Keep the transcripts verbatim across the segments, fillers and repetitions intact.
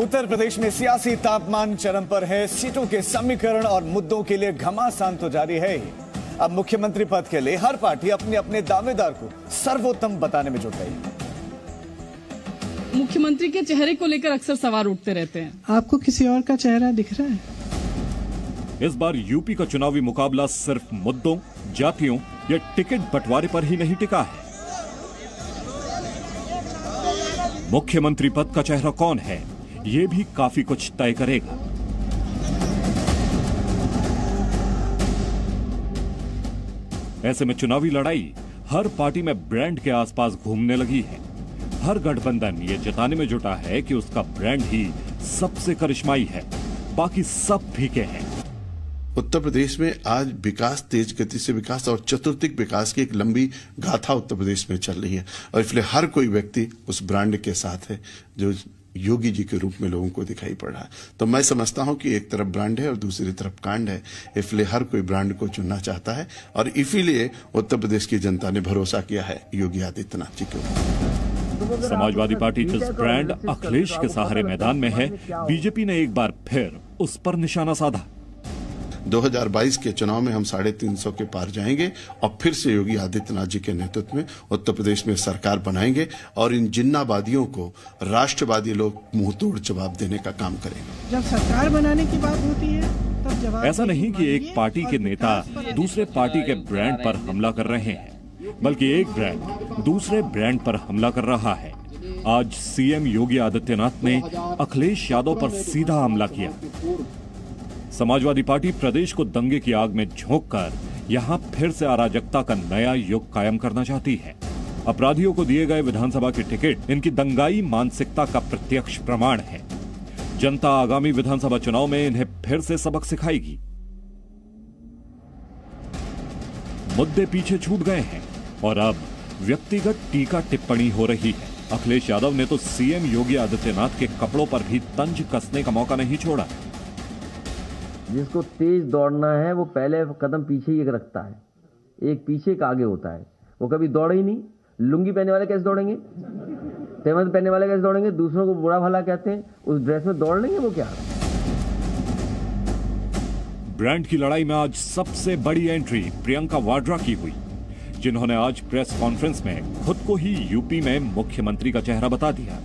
उत्तर प्रदेश में सियासी तापमान चरम पर है। सीटों के समीकरण और मुद्दों के लिए घमासान तो जारी है ही। अब मुख्यमंत्री पद के लिए हर पार्टी अपने अपने दावेदार को सर्वोत्तम बताने में जुट गई है। मुख्यमंत्री के चेहरे को लेकर अक्सर सवाल उठते रहते हैं। आपको किसी और का चेहरा दिख रहा है? इस बार यूपी का चुनावी मुकाबला सिर्फ मुद्दों, जातियों या टिकट बंटवारे पर ही नहीं टिका है। मुख्यमंत्री पद का चेहरा कौन है, ये भी काफी कुछ तय करेगा। ऐसे में चुनावी लड़ाई हर पार्टी में ब्रांड के आसपास घूमने लगी है। हर गठबंधन ये जताने में जुटा है कि उसका ब्रांड ही सबसे करिश्माई है, बाकी सब फीके हैं। उत्तर प्रदेश में आज विकास, तेज गति से विकास और चतुर्थिक विकास की एक लंबी गाथा उत्तर प्रदेश में चल रही है और इसलिए हर कोई व्यक्ति उस ब्रांड के साथ है जो योगी जी के रूप में लोगों को दिखाई पड़ रहा है। तो मैं समझता हूं कि एक तरफ ब्रांड है और दूसरी तरफ कांड है, इसलिए हर कोई ब्रांड को चुनना चाहता है और इसीलिए उत्तर प्रदेश की जनता ने भरोसा किया है योगी आदित्यनाथ जी के ऊपर। समाजवादी पार्टी जिस ब्रांड अखिलेश के सहारे मैदान में है, बीजेपी ने एक बार फिर उस पर निशाना साधा। दो हज़ार बाईस के चुनाव में हम साढ़े तीन सौ के पार जाएंगे और फिर से योगी आदित्यनाथ जी के नेतृत्व में उत्तर प्रदेश में सरकार बनाएंगे और इन जिन्नावादियों को राष्ट्रवादी लोग मुंह तोड़ जवाब देने का काम करेंगे। जब सरकार बनाने की बात होती है तब जवाब ऐसा नहीं कि एक पार्टी के नेता दूसरे पार्टी के ब्रांड पर हमला कर रहे हैं, बल्कि एक ब्रांड दूसरे ब्रांड पर हमला कर रहा है। आज सीएम योगी आदित्यनाथ ने अखिलेश यादव पर सीधा हमला किया। समाजवादी पार्टी प्रदेश को दंगे की आग में झोंककर यहां फिर से अराजकता का नया युग कायम करना चाहती है। अपराधियों को दिए गए विधानसभा के टिकट इनकी दंगाई मानसिकता का प्रत्यक्ष प्रमाण है। जनता आगामी विधानसभा चुनाव में इन्हें फिर से सबक सिखाएगी। मुद्दे पीछे छूट गए हैं और अब व्यक्तिगत टीका टिप्पणी हो रही है। अखिलेश यादव ने तो सीएम योगी आदित्यनाथ के कपड़ों पर भी तंज कसने का मौका नहीं छोड़ा। जिसको तेज दौड़ना है वो पहले कदम पीछे ही एक रखता है, एक पीछे एक आगे होता है। वो कभी दौड़े ही नहीं। लुंगी पहनने वाले कैसे दौड़ेंगे, तेवंद पहनने वाले कैसे दौड़ेंगे? दूसरों को बुरा भला कहते हैं, उस ड्रेस में दौड़ लेंगे वो क्या? ब्रांड की लड़ाई में आज सबसे बड़ी एंट्री प्रियंका वाड्रा की हुई, जिन्होंने आज प्रेस कॉन्फ्रेंस में खुद को ही यूपी में मुख्यमंत्री का चेहरा बता दिया।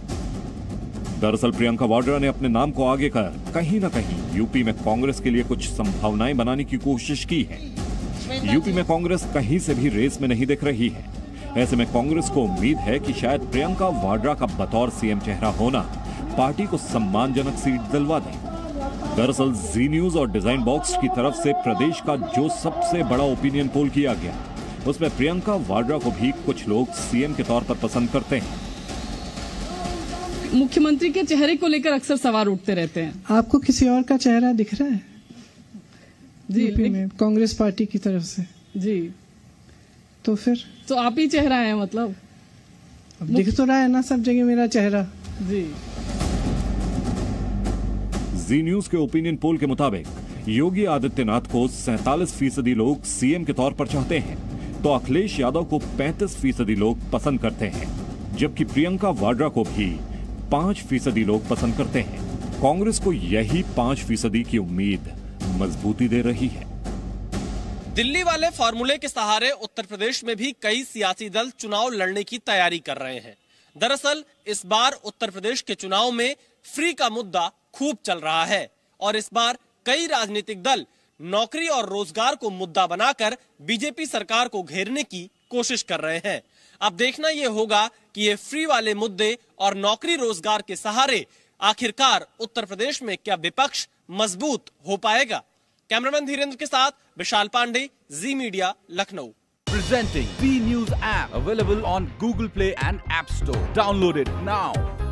दरअसल प्रियंका वाड्रा ने अपने नाम को आगे कर कहीं ना कहीं यूपी में कांग्रेस के लिए कुछ संभावनाएं बनाने की कोशिश की है। यूपी में कांग्रेस कहीं से भी रेस में नहीं दिख रही है। ऐसे में कांग्रेस को उम्मीद है कि शायद प्रियंका वाड्रा का बतौर सीएम चेहरा होना पार्टी को सम्मानजनक सीट दिलवा दे। दरअसल जी न्यूज और डिजाइन बॉक्स की तरफ से प्रदेश का जो सबसे बड़ा ओपिनियन पोल किया गया, उसमें प्रियंका वाड्रा को भी कुछ लोग सीएम के तौर पर पसंद करते हैं। मुख्यमंत्री के चेहरे को लेकर अक्सर सवाल उठते रहते हैं। आपको किसी और का चेहरा दिख रहा है जी यूपी में कांग्रेस पार्टी की तरफ से? जी, तो फिर तो आप ही चेहरा है, मतलब दिख तो रहा है ना सब जगह मेरा चेहरा। जी जी न्यूज के ओपिनियन पोल के मुताबिक योगी आदित्यनाथ को सैतालीस फीसदी लोग सीएम के तौर पर चाहते हैं, तो अखिलेश यादव को पैंतीस फीसदी लोग पसंद करते हैं, जबकि प्रियंका वाड्रा को भी पांच फीसदी लोग पसंद करते हैं। कांग्रेस को यही पांच फीसदी की उम्मीद मजबूती दे रही है। दिल्ली वाले फॉर्मूले के सहारे उत्तर प्रदेश में भी कई सियासी दल चुनाव लड़ने की तैयारी कर रहे हैं। दरअसल इस बार उत्तर प्रदेश के चुनाव में फ्री का मुद्दा खूब चल रहा है और इस बार कई राजनीतिक दल नौकरी और रोजगार को मुद्दा बनाकर बीजेपी सरकार को घेरने की कोशिश कर रहे हैं। अब देखना यह होगा कि ये फ्री वाले मुद्दे और नौकरी रोजगार के सहारे आखिरकार उत्तर प्रदेश में क्या विपक्ष मजबूत हो पाएगा। कैमरामैन धीरेंद्र के साथ विशाल पांडे, जी media, Lucknow. Presenting Zee news app Available on Google Play and App Store. Download it now.